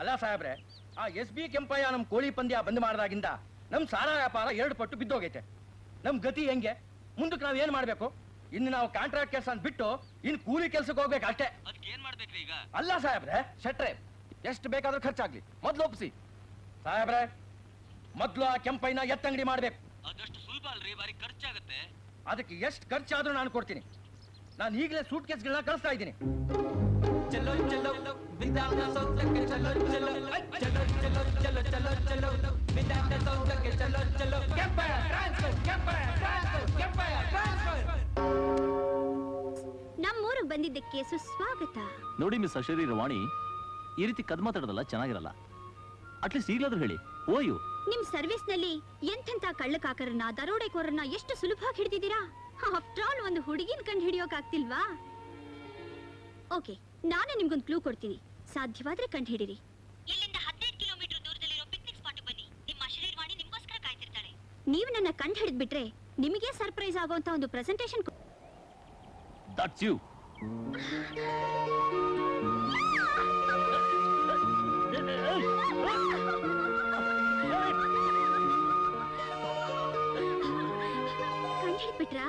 ಅಲ್ಲ ಸಾಹೇಬ್ರೆ ಆ ಎಸ್ಬಿ ಕೆಂಪಯ್ಯ ನಮ್ಮ ಕೋಳಿ ಪಂದ್ಯ ಬಂದ್ ಮಾಡಿದಾಗಿಂದ ನಮ್ಮ ಸಾರಾ ವ್ಯಾಪಾರ ಎರಡು ಪಟ್ಟು ಬಿದ್ದೋಗೈತೆ. ನಮ್ಮ ಗತಿ ಹೆಂಗೆ? ಮುಂದಕ್ಕೆ ನಾವು ಏನು ಮಾಡಬೇಕು? ಇನ್ನು ನಾವು ಕಾಂಟ್ರಾಕ್ಟ್ ಕೆಲಸ ಅಂತ ಬಿಟ್ಟು ಇನ್ನು ಕೂಲಿ ಕೆಲಸಕ್ಕೆ ಹೋಗಬೇಕು ಅಷ್ಟೇ. ಅದಕ್ಕೆ ಏನು ಮಾಡಬೇಕು ಈಗ? ಅಲ್ಲ ಸಾಹೇಬ್ರೆ ಶೆಟ್ರೆ ಎಷ್ಟು ಬೇಕಾದರೂ ಖರ್ಚಾಗ್ಲಿ ಮೊದಲು ಒಪ್ಪಿಸಿ. ಸಾಹೇಬ್ರೆ ಮೊದಲು ಆ ಕೆಂಪಯ್ಯನ ಎತ್ತಂಗಡಿ ಮಾಡಬೇಕು. ಅದಷ್ಟು ಸುಲಭ ಅಲ್ರಿ, ಬಾರಿ ಖರ್ಚಾಗುತ್ತೆ. ಅದಕ್ಕೆ ಎಷ್ಟು ಖರ್ಚಾದರೂ ನಾನು ಕೊಡ್ತೀನಿ. ನಾನು ಈಗಲೇ ಸೂಟ್ ಕೇಸ್ಗಳನ್ನ ಕಳಿಸ್ತಾ ಇದ್ದೀನಿ. चलो चलो बिना कसौट लगे चलो चलो चलो चलो चलो चलो चलो बिना कसौट लगे चलो चलो camper transfer camper transfer camper transfer नम्मूर ಬಂದಿದ್ದಕ್ಕೆ ಸುಸ್ವಾಗತ. ನೋಡಿ ಮಿಸ್ ಅಶರಿ ರವಾಣಿ, ಈ ರೀತಿ ಕದಮಾತಡದಲ್ಲ, ಚೆನ್ನಾಗಿರಲ್ಲ. ಅಟ್ಲೀಸ್ಟ್ ಈಗಲಾದರೂ ಹೇಳಿ ಓಯು. ನಿಮ್ಮ ಸರ್ವಿಸ್ ನಲ್ಲಿ ಎಂತೆಂತ ಕಳ್ಳಕಾಕರನ್ನ ದರೋಡೆಕೋರನ್ನ ಎಷ್ಟು ಸುಲಭವಾಗಿ ಹಿಡಿದಿದ್ದೀರಾ. ಆಫ್ಟರ್ ಆಲ್ ಒಂದು ಹುಡುಗಿನ ಕಂಡು ಹಿಡಿಯೋಕೆ ಆಗ್ತಿಲ್ವಾ? ಓಕೆ, ನಾನು ನಿಮಗೊಂದು ಕ್ಲೂ ಕೊಡ್ತೀನಿ, ಸಾಧ್ಯವಾದ್ರೆ ಕಂಡು ಹಿಡಿರಿ. ಇಲ್ಲಿಂದ 15 ಕಿಲೋಮೀಟರ್ ದೂರದಲ್ಲಿರೋ ಪಿಕ್ನಿಕ್ ಸ್ಪಾಟ್ ಬನ್ನಿ. ನಿಮ್ಮ ಶರೀರವಾಣಿ ನಿಮಗೋಸ್ಕರ ಕಾಯ್ತಿರ್ತಾಳೆ. ನೀವು ನನ್ನ ಕಂಡು ಹಿಡಿದು ಬಿಟ್ರೆ ನಿಮಗೆ ಸರ್ಪ್ರೈಸ್ ಆಗೋಂತ ಒಂದು ಪ್ರೆಸೆಂಟೇಷನ್. That's you. ಕಂಡು ಹಿಡಿದು ಬಿಟ್ರಾ?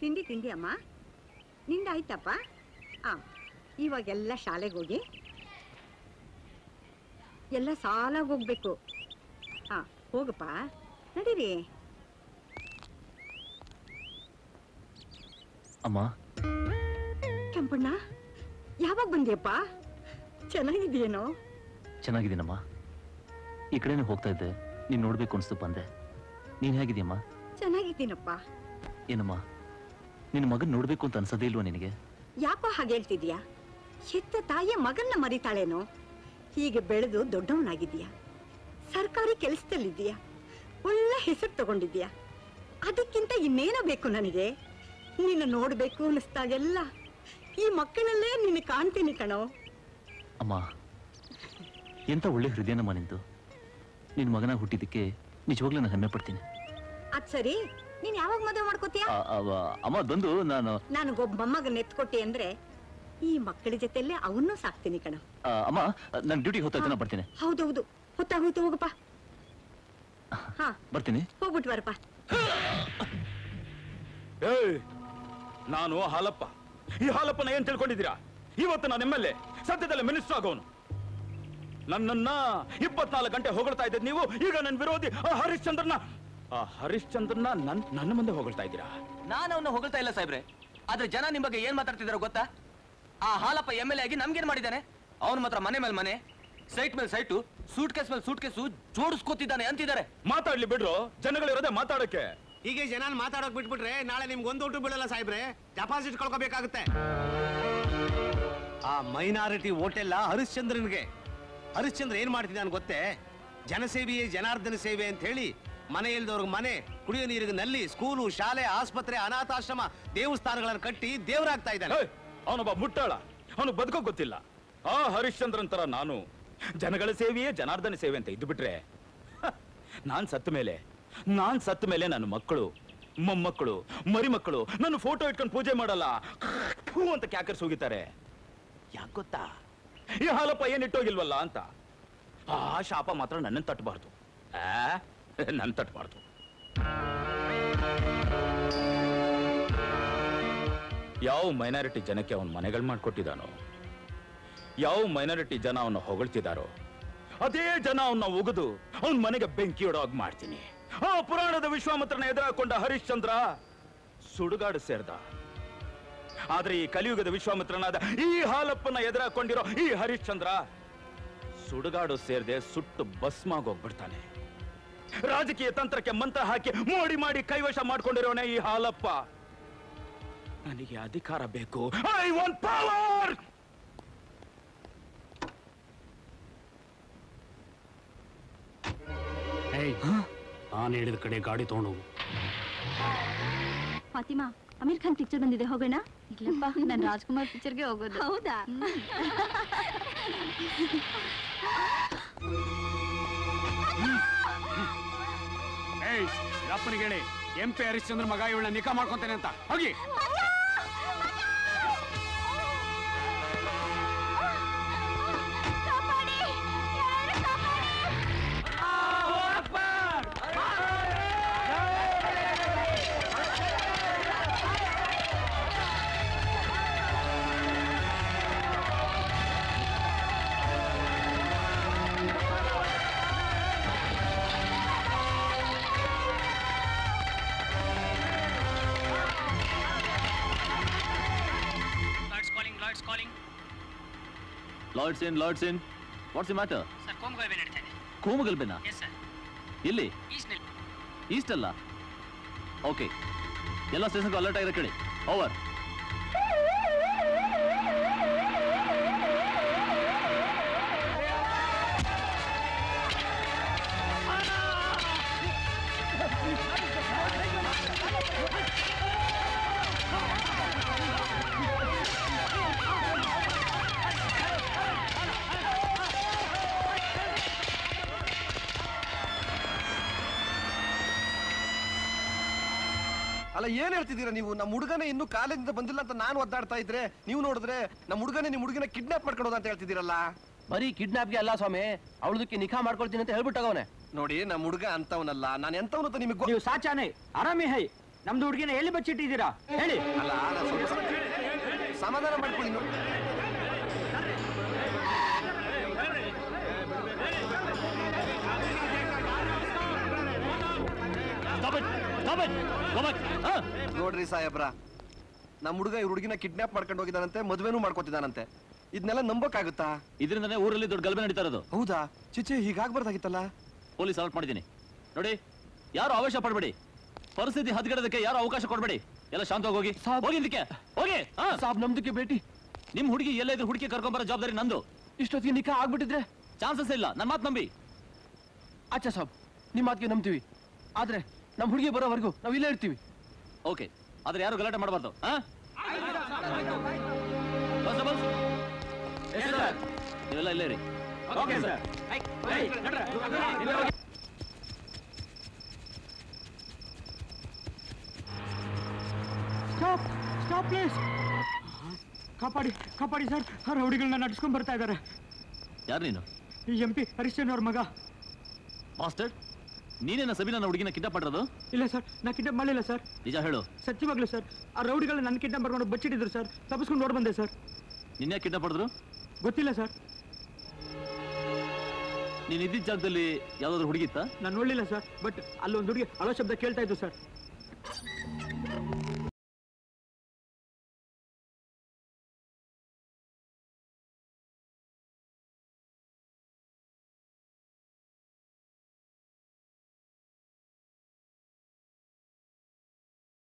ತಿಂಡಿ ತಿಂಡಿ ಅಮ್ಮ, ನಿಂದಾಯ್ತಪ್ಪ? ಇವಾಗೆಲ್ಲ ಶಾಲೆಗೆ ಹೋಗಿ ಎಲ್ಲ ಸಾಲಾಗಿ ಹೋಗ್ಬೇಕು. ಹೋಗಪ್ಪ, ನಡೀರಿ. ಅಮ್ಮ ಕೆಂಪಣ್ಣ ಯಾವಾಗ ಬಂದಿಯಪ್ಪ? ಚೆನ್ನಾಗಿದ್ದೀಯೇನೋ? ಚೆನ್ನಾಗಿದ್ದೀನಮ್ಮ. ಈ ಕಡೆನೇ ಹೋಗ್ತಾ ಇದ್ದೆ, ನೀನ್ ನೋಡ್ಬೇಕು ಅನ್ಸ್ತು ಬಂದೆ. ನೀನ್ ಹೇಗಿದ್ದೀಯಮ್ಮ? ಚೆನ್ನಾಗಿದ್ದೀನಪ್ಪ. ಏನಮ್ಮ ನಿನ್ನ ಮಗನ್ ನೋಡ್ಬೇಕು ಅಂತ ಅನ್ಸದೇ ಇಲ್ವಾ ನಿನಗೆ? ಯಾಕೋ ಹಾಗೆ ಹೇಳ್ತಿದ್ಯಾ? ಹೆತ್ತ ತಾಯಿಯ ಮಗನ್ನ ಮರಿತಾಳೇನೋ? ಹೀಗೆ ಬೆಳೆದು ದೊಡ್ಡವನಾಗಿದ್ದೀಯಾ, ಸರ್ಕಾರಿ ಕೆಲಸದಲ್ಲಿದ್ದೀಯಾ, ಒಳ್ಳೆ ಹೆಸರು ತಗೊಂಡಿದ್ದೀಯಾ. ಅದಕ್ಕಿಂತ ಇನ್ನೇನೋ ಬೇಕು ನನಗೆ. ನಿನ್ನ ನೋಡ್ಬೇಕು ಅನ್ನಿಸ್ತಾಗೆಲ್ಲ ಈ ಮಕ್ಕಳಲ್ಲೇ ನಿನ್ನ ಕಾಣ್ತೀನಿ ಕಣೋ. ಅಮ್ಮ, ಎಂತ ಒಳ್ಳೆ ಹೃದಯನಮ್ಮ ನಿಂತು. ನಿನ್ನ ಮಗನ ಹುಟ್ಟಿದಕ್ಕೆ ನಿಜವಾಗ್ಲೂ ನಾನು ಹೆಮ್ಮೆ ಪಡ್ತೀನಿ. ಅದ್ ಸರಿ, ನೀನ್ ಯಾವಾಗ ಮದುವೆ ಮಾಡ್ಕೋತೀಯ? ಅಮ್ಮ ಬಂದು ನನಗೊಬ್ಬ ಮೊಮ್ಮಗನ ಎತ್ಕೊಟ್ಟಿ ಅಂದ್ರೆ ಈ ಮಕ್ಕಳ ಜೊತೆಲ್ಲೇ ಅವನ್ನೂ ಸಾಕ್ತೀನಿ ಕಣ. ಅಮ್ಮ ನನ್ನ ಡ್ಯೂಟಿ ಹೊತ್ತಾಯ್ತು, ಬರ್ತೀನಿ. ಹೌದೌದು, ಹೊತ್ತಾಗೋಯ್ತು, ಹೋಗಪ್ಪ. ಹಾ ಬರ್ತೀನಿ, ಹೋಗ್ಬಿಟ್ಟು ಬರಪ್ಪ. ನಾನು ಹಾಲಪ್ಪ. ಈ ಹಾಲಪ್ಪನ ಏನ್ ತಿಳ್ಕೊಂಡಿದ್ದೀರಾ? ಇವತ್ತು ನಾನು ಎಮ್ಮಲ್ಲೆ, ಸದ್ಯದಲ್ಲೇ ಮಿನಿಸ್ಟರ್ ಆಗೋನು. ನನ್ನನ್ನ 24 ಗಂಟೆ ಹೊಗಳ್ತಾ ಇದ್ದ ನೀವು ಈಗ ನನ್ನ ವಿರೋಧಿ ಹರಿಶ್ಚಂದ್ರನ ನನ್ನ ಮುಂದೆ ಹೊಗಳ್ತಾ ಇದ್ದೀರಾ? ನಾನು ಅವನ್ನ ಹೊಗಳ್ತಾ ಇಲ್ಲ ಸಾಹೇಬ್ರೆ, ಆದ್ರೆ ಜನ ನಿಮ್ ಬಗ್ಗೆ ಏನ್ ಮಾತಾಡ್ತಿದಾರೋ ಗೊತ್ತಾ? ಆ ಹಾಲಪ್ಪ MLA ಆಗಿ ನಮ್ಗೇನ್ ಮಾಡಿದ್ದಾನೆ? ಅವನ ಮಾತ್ರ ಮನೆ ಮೇಲೆ ಮನೆ, ಸೈಟ್ ಮೇಲೆ ಸೈಟು, ಸೂಟ್ ಕೇಸ್ ಮೇಲೆ ಸೂಟ್ ಕೇಸು ಜೋಡಿಸ್ಕೋತಿದ್ದಾನೆ ಅಂತಿದ್ದಾರೆ. ಮಾತಾಡ್ಲಿ ಬಿಡ್ರು, ಜನಗಳಿರೋದೆ ಮಾತಾಡಕ್ಕೆ. ಹೀಗೆ ಜನ ಮಾತಾಡೋಕ್ ಬಿಟ್ಬಿಟ್ರೆ ನಾಳೆ ನಿಮ್ಗೊಂದು ಓಟು ಬಿಡಲ್ಲ ಸಾಹೇಬ್ರೆ, ಡೆಪಾಸಿಟ್ ಕಳ್ಕೋಬೇಕಾಗುತ್ತೆ. ಆ ಮೈನಾರಿಟಿ ಓಟೆಲ್ಲ ಹರಿಶ್ಚಂದ್ರನ್ಗೆ. ಹರಿಶ್ಚಂದ್ರ ಏನ್ ಮಾಡ್ತಿದ್ದಾನೆ ಗೊತ್ತೇ? ಜನಸೇವೆಯೇ ಜನಾರ್ದನ ಸೇವೆ ಅಂತ ಹೇಳಿ ಮನೆ ಇಲ್ದವ್ರಿಗೆ ಮನೆ, ಕುಡಿಯೋ ನೀರಿಗೆ ನಲ್ಲಿ, ಸ್ಕೂಲು, ಶಾಲೆ, ಆಸ್ಪತ್ರೆ, ಅನಾಥಾಶ್ರಮ, ದೇವಸ್ಥಾನಗಳನ್ನು ಕಟ್ಟಿ ದೇವರಾಗ್ತಾ ಇದ್ದಾನೆ. ಅವನೊಬ್ಬ ಮುಟ್ಟಾಳ, ಅವನು ಬದುಕೋ ಗೊತ್ತಿಲ್ಲ. ಆ ಹರಿಶ್ಚಂದ್ರನ್ ತರ ನಾನು ಜನಗಳ ಸೇವೆಯೇ ಜನಾರ್ದನ ಸೇವೆ ಅಂತ ಇದ್ದು ಬಿಟ್ರೆ, ನಾನ್ ಸತ್ತ ಮೇಲೆ ನನ್ನ ಮಕ್ಕಳು, ಮೊಮ್ಮಕ್ಕಳು, ಮರಿಮಕ್ಕಳು ನನ್ನ ಫೋಟೋ ಇಟ್ಕೊಂಡು ಪೂಜೆ ಮಾಡಲ್ಲ, ಹೂ ಅಂತ ಕ್ಯಾಕರ್ಸ್ ಹೋಗಿದ್ದಾರೆ. ಯಾಕೆ ಗೊತ್ತಾ? ಈ ಹಾಲಪ್ಪ ಏನ್ ಇಟ್ಟೋಗಿಲ್ವಲ್ಲ ಅಂತ ಆ ಶಾಪ ಮಾತ್ರ ನನ್ನನ್ನು ತಟ್ಟಬಾರ್ದು. ನನ್ ತಟ್ಟಬಾರ್ದು. ಯಾವ ಮೈನಾರಿಟಿ ಜನಕ್ಕೆ ಅವನ ಮನೆಗಳು ಮಾಡಿಕೊಟ್ಟಿದ್ದಾನೋ, ಯಾವ ಮೈನಾರಿಟಿ ಜನ ಅವನ್ನ ಹೊಗಳ್ತಿದ್ದಾರೋ, ಅದೇ ಜನ ಅವನ್ನ ಒಗೆದು ಅವನ ಮನೆಗೆ ಬೆಂಕಿ ಇಡೋಗಿ ಮಾಡ್ತೀನಿ. ಆ ಪುರಾಣದ ವಿಶ್ವಾಮಿತ್ರನ ಎದುರಾಕೊಂಡ ಹರಿಶ್ಚಂದ್ರ ಸುಡುಗಾಡು ಸೇರ್ದ. ಆದ್ರೆ ಈ ಕಲಿಯುಗದ ವಿಶ್ವಾಮಿತ್ರನಾದ ಈ ಹಾಲಪ್ಪನ ಎದುರಾಕೊಂಡಿರೋ ಈ ಹರಿಶ್ಚಂದ್ರ ಸುಡುಗಾಡು ಸೇರದೆ ಸುಟ್ಟು ಭಸ್ಮಾಗೋಗ್ಬಿಡ್ತಾನೆ. ರಾಜಕೀಯ ತಂತ್ರಕ್ಕೆ ಮಂತ್ರ ಹಾಕಿ ಮೋಡಿ ಮಾಡಿ ಕೈವಶ ಮಾಡ್ಕೊಂಡಿರೋನೇ ಈ ಹಾಲಪ್ಪ. ನನಗೆ ಅಧಿಕಾರ ಬೇಕು, ಐ ವಾಂಟ್ ಪವರ್. ನಾನು ಹೇಳಿದ ಕಡೆ ಗಾಡಿ ತಗೊಂಡು ಹೋಗು. ಫಾತಿಮಾ, ಅಮೀರ್ ಖಾನ್ ಪಿಕ್ಚರ್ ಬಂದಿದೆ, ಹೋಗೋಣ? ಇಲ್ಲಪ್ಪ, ನಾನು ರಾಜ್ಕುಮಾರ್ ಪಿಕ್ಚರ್ಗೆ ಹೋಗೋದು. ಹೌದಾ? ಅಪ್ಪನಿಗೆ ಹೇಳಿ ಎಂಪಿ ಹರಿಶ್ಚಂದ್ರ ಮಗ ಇವಳನ್ನ ನಿಕಾ ಮಾಡ್ಕೊಂತಾನೆ ಅಂತ ಹೋಗಿ Lord's in, what's the matter? Sir, Komugal Bena edutthane. Komugal Bena? Yes, sir. Illi? East nil. East alla? Okay. Yella station alert agira kedi. Over. ಏನ್ ಹೇಳ್ತಿದ್ದೀರಾ ನೀವು ನಮ್ಮ ಹುಡುಗನೇ ಇನ್ನು ಕಾಲೇಜಿಂದ ಬಂದಿಲ್ಲ ಅಂತ ನಾನು ಒದ್ದಾಡ್ತಾ ಇದ್ರೆ ನೀವು ನೋಡಿದ್ರೆ ನಮ್ಮ ಹುಡುಗನೇ ನಿಮ್ಮ ಹುಡುಗಿನ ಕಿಡ್ನಾಪ್ ಮಾಡ್ಕೊಳ್ಳೋದು ಅಂತ ಹೇಳ್ತಿದ್ದೀರಲ್ಲ ಬರಿ ಕಿಡ್ನಾಪ್ ಗೆ ಅಲ್ಲ ಸ್ವಾಮಿ ಅವಳದಕ್ಕೆ ನಿಖಾ ಮಾಡ್ಕೊಳ್ತೀನಿ ಅಂತ ಹೇಳ್ಬಿಟ್ಟು ಅವನೇ ನೋಡಿ ನಮ್ಮ ಹುಡುಗ ಅಂತವನಲ್ಲ ನಾನು ಎಂತವನು ಅಂತ ನಿಮಗೆ ನೀವು ಸಾಚಾನೆ ಆರಾಮಿ ಹೈ ನಮ್ದು ಹುಡುಗಿನ ಎಲ್ಲಿ ಬಚ್ಚಿಟ್ಟಿದ್ದೀರಾ ಹೇಳಿ ಅಲ್ಲ ಸಮಾಧಾನ ಮಾಡ್ಕೊಳ್ಳಿ ನೋಡಿ नोड्री साहेब्रा नम हुडुग इवर हुडुगिन किड्नैप माड्कोंडु होगिदानंते मदुवेनू माड्कोतिदानंते इदनेल्ल नंबकागुत्ता इदरिंदने ऊरल्लि दोड्ड गलबे नडीता इरोदु हौदा चिच्चे हीगागबर्दागित्तल्ल पोलीस अलर्ट माडिदीनि नोडि यारू आवेश पडबेडि परिस्थिति हदगडदक्के यारू अवकाश कोडबेडि एल्ल शांतवागि होगि होगि इदक्के होगि साहब नम्दक्के बेटी निम्म हुडुगि एल्ल इद्रे हुडुकि कर्कोंड बरो जवाबदारी नंदु इष्टोत्तिगे निका आगिबिट्टिद्रे चांसेस इल्ल नन्न मातु नंबि अच्छा साहब निम्म मातुगे नंबुत्तीवि आद्रे नम्म हुडुगि बरोवरेगू नावु इल्ले इर्तीवि ओके आदरे यारू गलाटे माडबारदु हां बस बस ಎಸ್ ಸರ್ ನೀವೆಲ್ಲ ಇಲ್ಲೇ ಇರಿ ಓಕೆ ಸರ್ ಹೈ ಹೈ ನಡ್ರಾ ಸ್ಟಾಪ್ ಸ್ಟಾಪ್ ಪ್ಲೀಸ್ ಕಾಪಾಡಿ ಕಾಪಾಡಿ ಸರ್ ಆ ರೌಡಿಗಳನ್ನ ನಡಿಸ್ಕೊಂಡು ಬರ್ತಾ ಇದ್ದಾರೆ ಯಾರು ನೀನು ಈ ಎಂಪಿ ಹರಿಶ್ಚಂದ್ರ ಅವರ ಮಗ ಮಾಸ್ಟರ್ ನೀನೇನ ಸಬಿನ ನನ್ನ ಹುಡುಗಿನ ಕಿಡ್ನಾಪ್ ಮಾಡಿರೋದು ಇಲ್ಲ ಸರ್ ನಾನು ಕಿಡ್ನಾಪ್ ಮಾಡಲಿಲ್ಲ ಸರ್ ನಿಜ ಹೇಳು ಸತ್ಯವಾಗ್ಲೂ ಸರ್ ಆ ರೌಡಿಗಳು ನನ್ನ ಕಿಡ್ನಾಪ್ ಮಾಡ್ಕೊಂಡು ಬಚ್ಚಿಟ್ಟಿದ್ರು ಸರ್ ತಪ್ಪಿಸ್ಕೊಂಡು ಓಡ್ ಬಂದೆ ಸರ್ ನಿನ್ನ ಯಾಕೆ ಕಿಡ್ನಾಪ್ ಮಾಡಿದ್ರು ಗೊತ್ತಿಲ್ಲ ಸರ್ ನೀನು ಇದ್ದಿದ್ದ ಜಾಗದಲ್ಲಿ ಯಾವುದಾದ್ರೂ ಹುಡುಗಿತ್ತಾ ನಾನು ನೋಡಲಿಲ್ಲ ಸರ್ ಬಟ್ ಅಲ್ಲೊಂದು ಹುಡುಗಿ ಅಳೋ ಶಬ್ದ ಕೇಳ್ತಾ ಇದ್ರು ಸರ್